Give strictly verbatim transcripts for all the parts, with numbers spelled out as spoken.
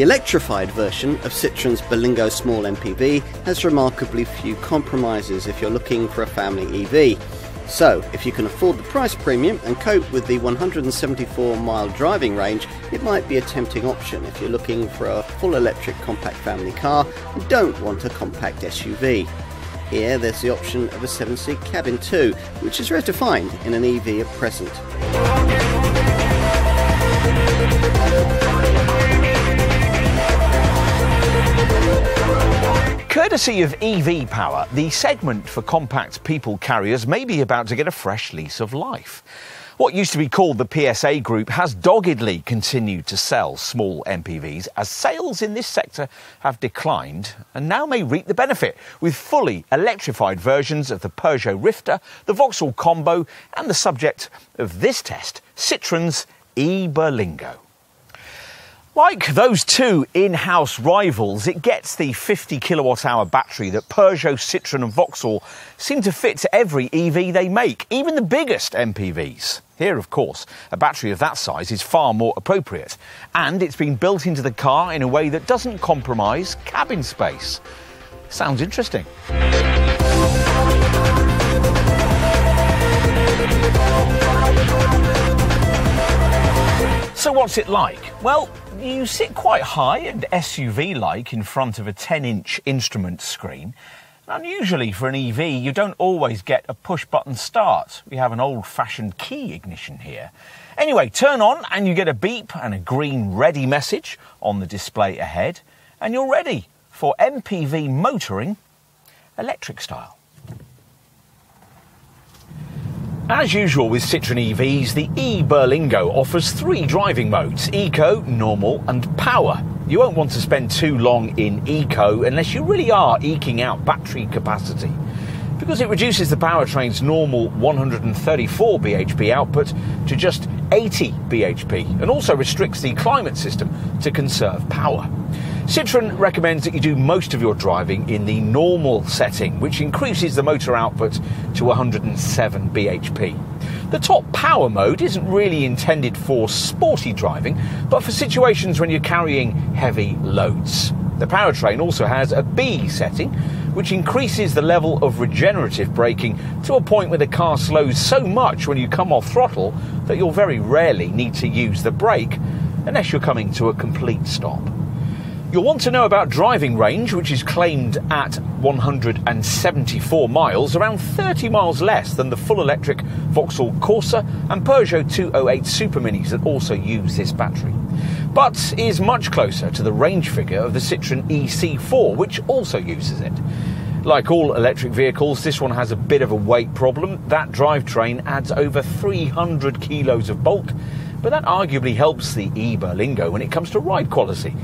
The electrified version of Citroen's Berlingo small M P V has remarkably few compromises if you're looking for a family E V. So, if you can afford the price premium and cope with the one hundred seventy-four mile driving range, it might be a tempting option if you're looking for a full electric compact family car and don't want a compact S U V. Here, there's the option of a seven-seat cabin too, which is rare to find in an E V at present. Courtesy of E V power, the segment for compact people carriers may be about to get a fresh lease of life. What used to be called the P S A Group has doggedly continued to sell small M P Vs as sales in this sector have declined and now may reap the benefit with fully electrified versions of the Peugeot Rifter, the Vauxhall Combo and the subject of this test, Citroen's e-Berlingo. Like those two in-house rivals, it gets the fifty kilowatt hour battery that Peugeot, Citroen and Vauxhall seem to fit to every E V they make, even the biggest M P Vs. Here, of course, a battery of that size is far more appropriate, and it's been built into the car in a way that doesn't compromise cabin space. Sounds interesting. So what's it like? Well, you sit quite high and S U V-like in front of a ten inch instrument screen. Unusually for an E V, you don't always get a push-button start. We have an old-fashioned key ignition here. Anyway, turn on and you get a beep and a green ready message on the display ahead, and you're ready for M P V motoring, electric style. As usual with Citroen E Vs, the e-Berlingo offers three driving modes: Eco, Normal and Power. You won't want to spend too long in Eco unless you really are eking out battery capacity, because it reduces the powertrain's normal one hundred thirty-four B H P output to just eighty B H P and also restricts the climate system to conserve power. Citroen recommends that you do most of your driving in the normal setting, which increases the motor output to one hundred seven B H P. The top power mode isn't really intended for sporty driving, but for situations when you're carrying heavy loads. The powertrain also has a B setting, which increases the level of regenerative braking to a point where the car slows so much when you come off throttle that you'll very rarely need to use the brake unless you're coming to a complete stop. You'll want to know about driving range, which is claimed at one hundred seventy-four miles, around thirty miles less than the full electric Vauxhall Corsa and Peugeot two oh eight Super Minis that also use this battery, but is much closer to the range figure of the Citroen E C four, which also uses it. Like all electric vehicles, this one has a bit of a weight problem. That drivetrain adds over three hundred kilos of bulk, but that arguably helps the e-Berlingo when it comes to ride quality.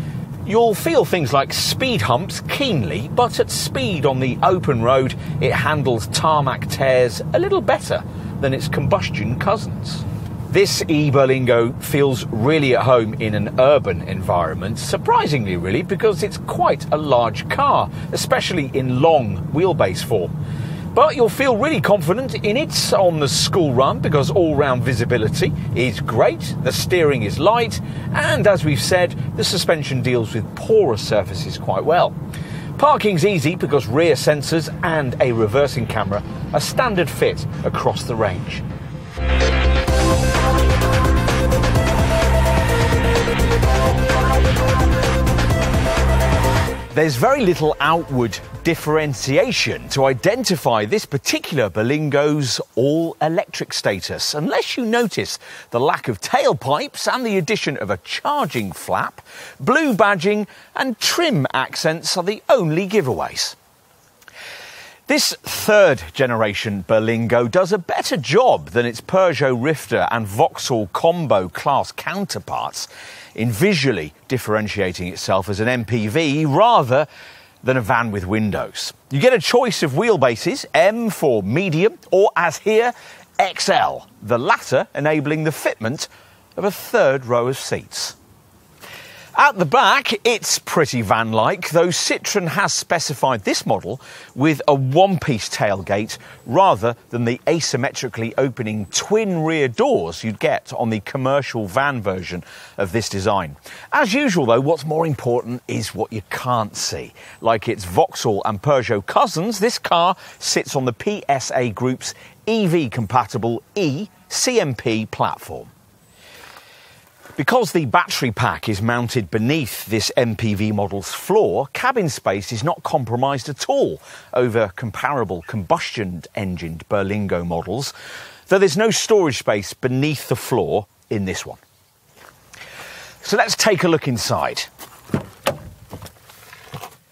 You'll feel things like speed humps keenly, but at speed on the open road, it handles tarmac tears a little better than its combustion cousins. This e-Berlingo feels really at home in an urban environment, surprisingly really, because it's quite a large car, especially in long wheelbase form. But you'll feel really confident in it on the school run because all-round visibility is great, the steering is light, and as we've said, the suspension deals with porous surfaces quite well. Parking's easy because rear sensors and a reversing camera are standard fit across the range. There's very little outward differentiation to identify this particular Berlingo's all-electric status, unless you notice the lack of tailpipes and the addition of a charging flap. Blue badging and trim accents are the only giveaways. This third-generation Berlingo does a better job than its Peugeot Rifter and Vauxhall Combo class counterparts in visually differentiating itself as an M P V rather than a van with windows. You get a choice of wheelbases, M for medium or, as here, X L, the latter enabling the fitment of a third row of seats. At the back, it's pretty van-like, though Citroen has specified this model with a one-piece tailgate rather than the asymmetrically opening twin rear doors you'd get on the commercial van version of this design. As usual, though, what's more important is what you can't see. Like its Vauxhall and Peugeot cousins, this car sits on the P S A Group's E V-compatible E C M P platform. Because the battery pack is mounted beneath this M P V model's floor, cabin space is not compromised at all over comparable combustion-engined Berlingo models, though there's no storage space beneath the floor in this one. So let's take a look inside.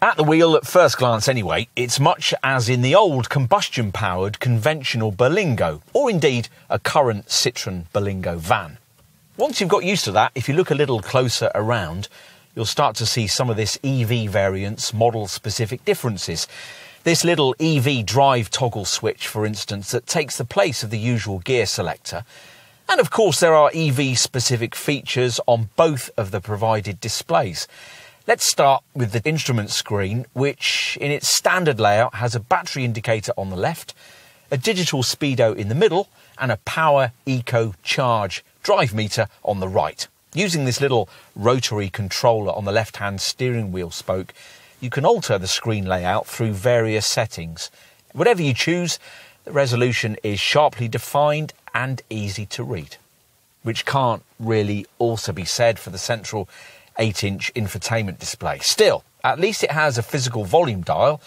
At the wheel, at first glance anyway, it's much as in the old combustion-powered conventional Berlingo, or indeed a current Citroen Berlingo van. Once you've got used to that, if you look a little closer around, you'll start to see some of this E V variant's model-specific differences. This little E V drive toggle switch, for instance, that takes the place of the usual gear selector. And of course, there are E V-specific features on both of the provided displays. Let's start with the instrument screen, which in its standard layout has a battery indicator on the left, a digital speedo in the middle, and a power, eco, charge drive meter on the right. Using this little rotary controller on the left-hand steering wheel spoke, you can alter the screen layout through various settings. Whatever you choose, the resolution is sharply defined and easy to read, which can't really also be said for the central eight-inch infotainment display. Still, at least it has a physical volume dial,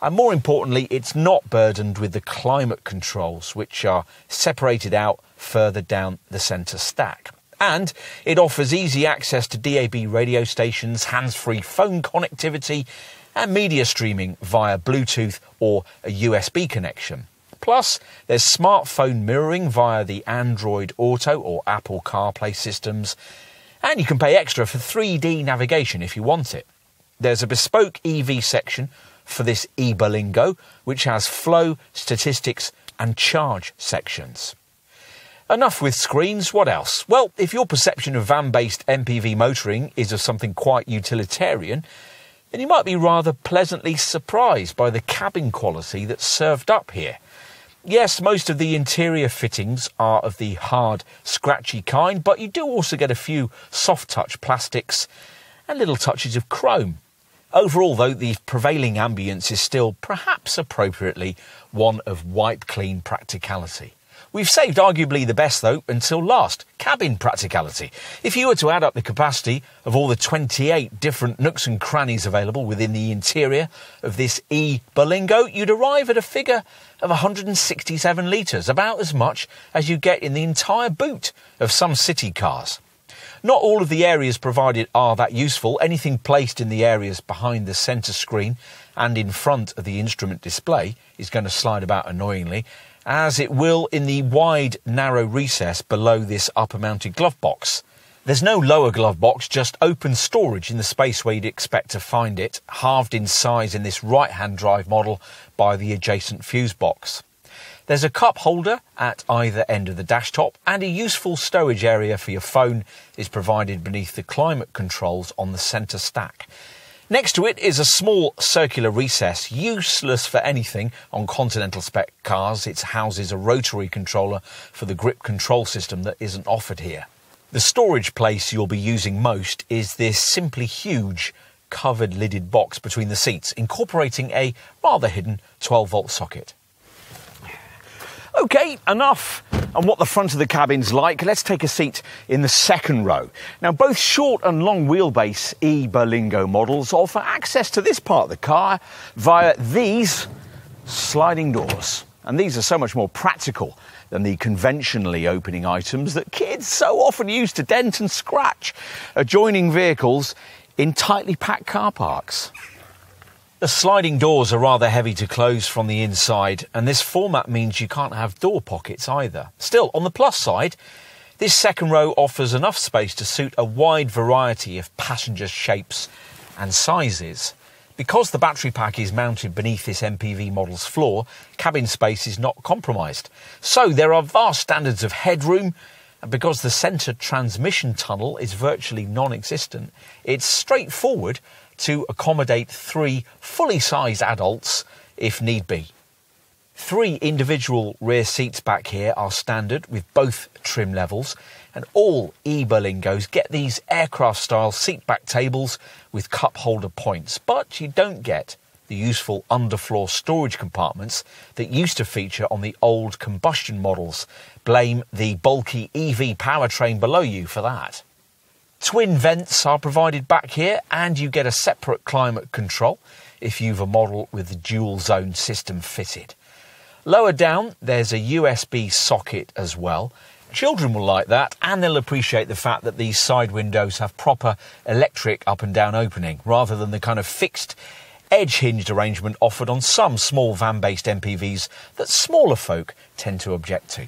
and more importantly, it's not burdened with the climate controls, which are separated out further down the centre stack. And it offers easy access to D A B radio stations, hands-free phone connectivity, and media streaming via Bluetooth or a U S B connection. Plus, there's smartphone mirroring via the Android Auto or Apple CarPlay systems, and you can pay extra for three D navigation if you want it. There's a bespoke E V section for this e-Berlingo, which has flow, statistics and charge sections. Enough with screens, what else? Well, if your perception of van-based M P V motoring is of something quite utilitarian, then you might be rather pleasantly surprised by the cabin quality that's served up here. Yes, most of the interior fittings are of the hard, scratchy kind, but you do also get a few soft-touch plastics and little touches of chrome. Overall, though, the prevailing ambience is still, perhaps appropriately, one of wipe-clean practicality. We've saved arguably the best, though, until last, cabin practicality. If you were to add up the capacity of all the twenty-eight different nooks and crannies available within the interior of this e-Berlingo, you'd arrive at a figure of one hundred sixty-seven litres, about as much as you get in the entire boot of some city cars. Not all of the areas provided are that useful. Anything placed in the areas behind the centre screen and in front of the instrument display is going to slide about annoyingly, as it will in the wide, narrow recess below this upper-mounted glove box. There's no lower glove box, just open storage in the space where you'd expect to find it, halved in size in this right-hand drive model by the adjacent fuse box. There's a cup holder at either end of the dash top, and a useful stowage area for your phone is provided beneath the climate controls on the centre stack. Next to it is a small circular recess, useless for anything on continental spec cars. It houses a rotary controller for the grip control system that isn't offered here. The storage place you'll be using most is this simply huge covered lidded box between the seats, incorporating a rather hidden twelve volt socket. OK, enough on what the front of the cabin's like. Let's take a seat in the second row. Now, both short and long wheelbase e-Berlingo models offer access to this part of the car via these sliding doors. And these are so much more practical than the conventionally opening items that kids so often use to dent and scratch adjoining vehicles in tightly packed car parks. The sliding doors are rather heavy to close from the inside, and this format means you can't have door pockets either. Still, on the plus side, this second row offers enough space to suit a wide variety of passenger shapes and sizes. Because the battery pack is mounted beneath this M P V model's floor, cabin space is not compromised. So there are vast standards of headroom And because the centre transmission tunnel is virtually non-existent, it's straightforward to accommodate three fully-sized adults if need be. Three individual rear seats back here are standard with both trim levels, and all e-Berlingos get these aircraft-style seatback tables with cup holder points, but you don't get the useful underfloor storage compartments that used to feature on the old combustion models. Blame the bulky E V powertrain below you for that. Twin vents are provided back here, and you get a separate climate control if you've a model with the dual zone system fitted. Lower down, there's a U S B socket as well. Children will like that, and they'll appreciate the fact that these side windows have proper electric up and down opening, rather than the kind of fixed edge-hinged arrangement offered on some small van-based M P Vs that smaller folk tend to object to.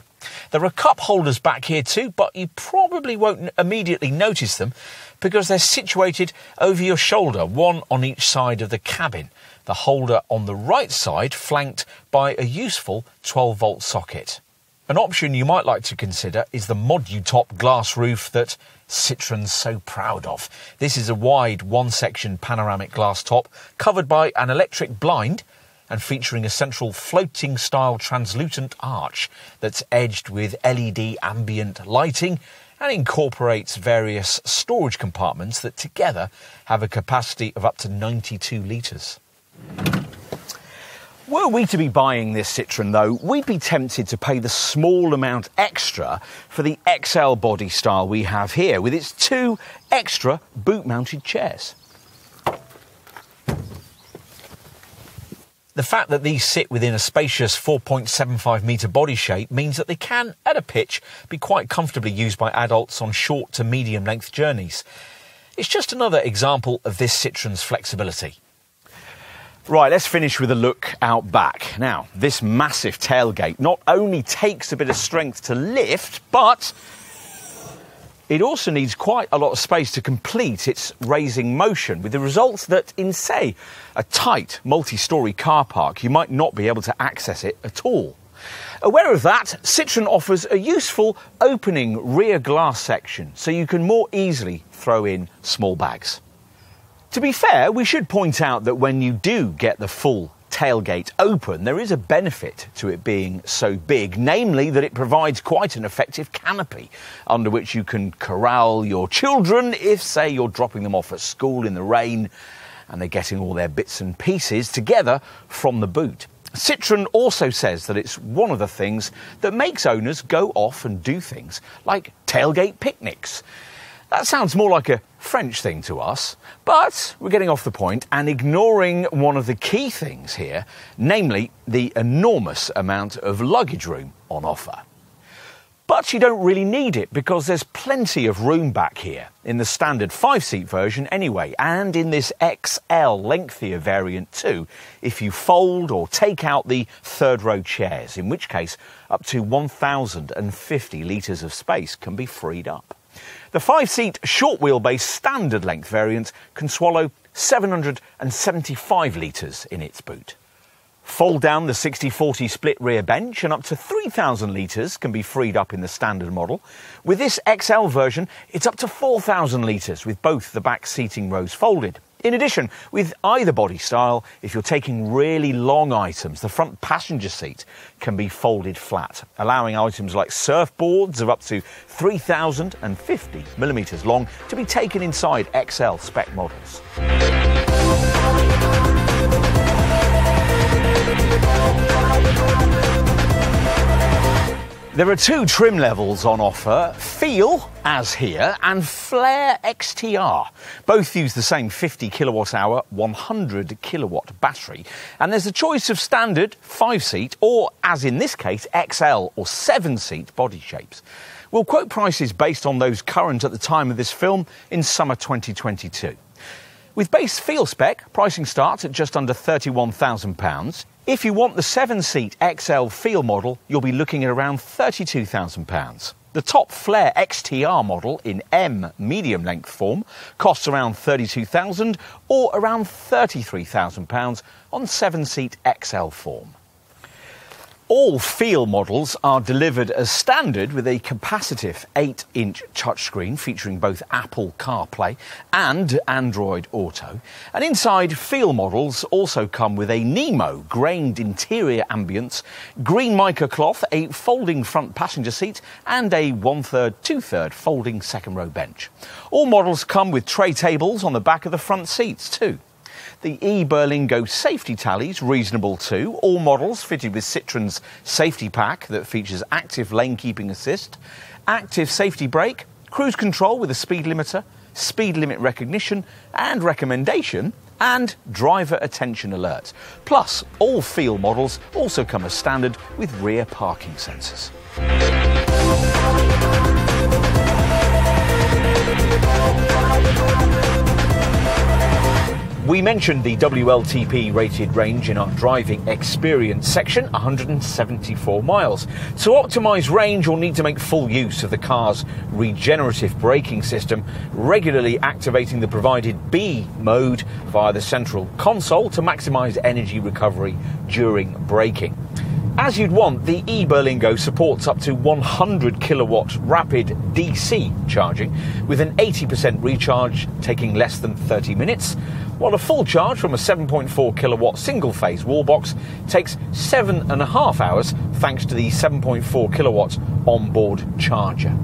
There are cup holders back here too, but you probably won't immediately notice them because they're situated over your shoulder, one on each side of the cabin, the holder on the right side flanked by a useful twelve volt socket. An option you might like to consider is the ModuTop glass roof that Citroen's so proud of. This is a wide one-section panoramic glass top covered by an electric blind and featuring a central floating-style translucent arch that's edged with L E D ambient lighting and incorporates various storage compartments that together have a capacity of up to ninety-two litres. Were we to be buying this Citroen, though, we'd be tempted to pay the small amount extra for the X L body style we have here, with its two extra boot-mounted chairs. The fact that these sit within a spacious four point seven five metre body shape means that they can, at a pitch, be quite comfortably used by adults on short to medium-length journeys. It's just another example of this Citroen's flexibility. Right, let's finish with a look out back. Now, this massive tailgate not only takes a bit of strength to lift, but it also needs quite a lot of space to complete its raising motion, with the result that in, say, a tight multi-storey car park, you might not be able to access it at all. Aware of that, Citroen offers a useful opening rear glass section, so you can more easily throw in small bags. To be fair, we should point out that when you do get the full tailgate open, there is a benefit to it being so big, namely that it provides quite an effective canopy under which you can corral your children if, say, you're dropping them off at school in the rain and they're getting all their bits and pieces together from the boot. Citroen also says that it's one of the things that makes owners go off and do things like tailgate picnics. That sounds more like a French thing to us, but we're getting off the point and ignoring one of the key things here, namely the enormous amount of luggage room on offer. But you don't really need it because there's plenty of room back here, in the standard five-seat version anyway, and in this X L lengthier variant too, if you fold or take out the third-row chairs, in which case up to one thousand fifty litres of space can be freed up. The five-seat short wheelbase standard length variant can swallow seven hundred seventy-five litres in its boot. Fold down the sixty forty split rear bench and up to three thousand litres can be freed up in the standard model. With this X L version, it's up to four thousand litres with both the back seating rows folded. In addition, with either body style, if you're taking really long items, the front passenger seat can be folded flat, allowing items like surfboards of up to three thousand fifty millimetres long to be taken inside X L spec models. There are two trim levels on offer, Feel, as here, and Flare X T R. Both use the same fifty kilowatt hour, one hundred kilowatt battery. And there's a choice of standard, five-seat, or, as in this case, X L or seven-seat body shapes. We'll quote prices based on those current at the time of this film in summer twenty twenty-two. With base Feel spec, pricing starts at just under thirty-one thousand pounds. If you want the seven-seat X L Feel model, you'll be looking at around thirty-two thousand pounds. The top Flare X T R model in M medium-length form costs around thirty-two thousand pounds or around thirty-three thousand pounds on seven-seat X L form. All Feel models are delivered as standard with a capacitive eight inch touchscreen featuring both Apple CarPlay and Android Auto. And inside, Feel models also come with a Nemo grained interior ambience, green mica cloth, a folding front passenger seat and a one-third, two-third folding second row bench. All models come with tray tables on the back of the front seats too. The e-Berlingo safety tally's reasonable too. All models fitted with Citroen's safety pack that features active lane keeping assist, active safety brake, cruise control with a speed limiter, speed limit recognition and recommendation, and driver attention alert. Plus, all Feel models also come as standard with rear parking sensors. We mentioned the W L T P rated range in our driving experience section, one hundred seventy-four miles. To optimise range, you'll need to make full use of the car's regenerative braking system, regularly activating the provided B mode via the central console to maximise energy recovery during braking. As you'd want, the e-Berlingo supports up to one hundred kilowatt rapid D C charging, with an eighty percent recharge taking less than thirty minutes, while a full charge from a seven point four kilowatt single-phase wallbox takes seven and a half hours, thanks to the seven point four kilowatt onboard charger.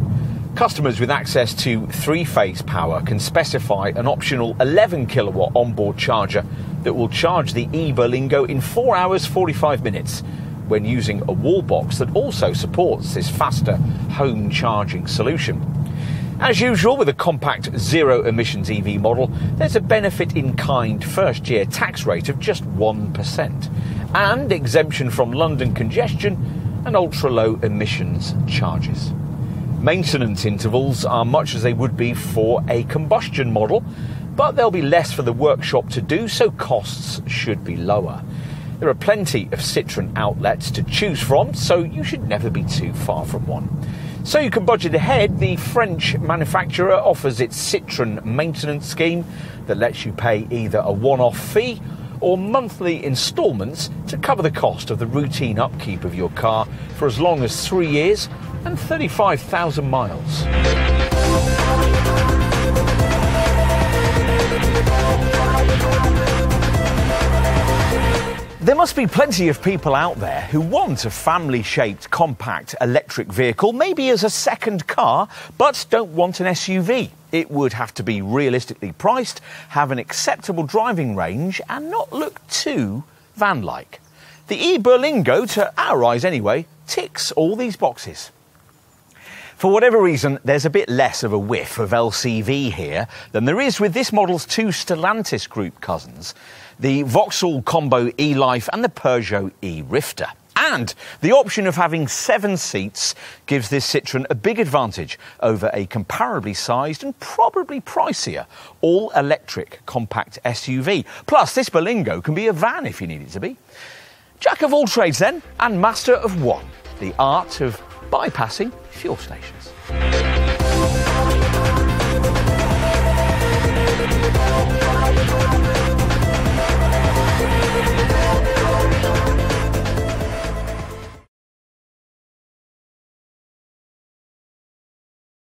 Customers with access to three-phase power can specify an optional eleven kilowatt onboard charger that will charge the e-Berlingo in four hours forty-five minutes. When using a wall box that also supports this faster home charging solution. As usual with a compact zero emissions E V model, there's a benefit in kind first year tax rate of just one percent and exemption from London congestion and ultra low emissions charges. Maintenance intervals are much as they would be for a combustion model, but there'll be less for the workshop to do, so costs should be lower. There are plenty of Citroen outlets to choose from, so you should never be too far from one. So you can budget ahead. The French manufacturer offers its Citroen maintenance scheme that lets you pay either a one-off fee or monthly instalments to cover the cost of the routine upkeep of your car for as long as three years and thirty-five thousand miles. There must be plenty of people out there who want a family-shaped, compact electric vehicle, maybe as a second car, but don't want an S U V. It would have to be realistically priced, have an acceptable driving range, and not look too van-like. The e-Berlingo, to our eyes anyway, ticks all these boxes. For whatever reason, there's a bit less of a whiff of L C V here than there is with this model's two Stellantis Group cousins, the Vauxhall Combo e Life and the Peugeot e Rifter. And the option of having seven seats gives this Citroen a big advantage over a comparably sized and probably pricier all-electric compact S U V. Plus, this Berlingo can be a van if you need it to be. Jack of all trades then, and master of one, the art of bypassing fuel stations.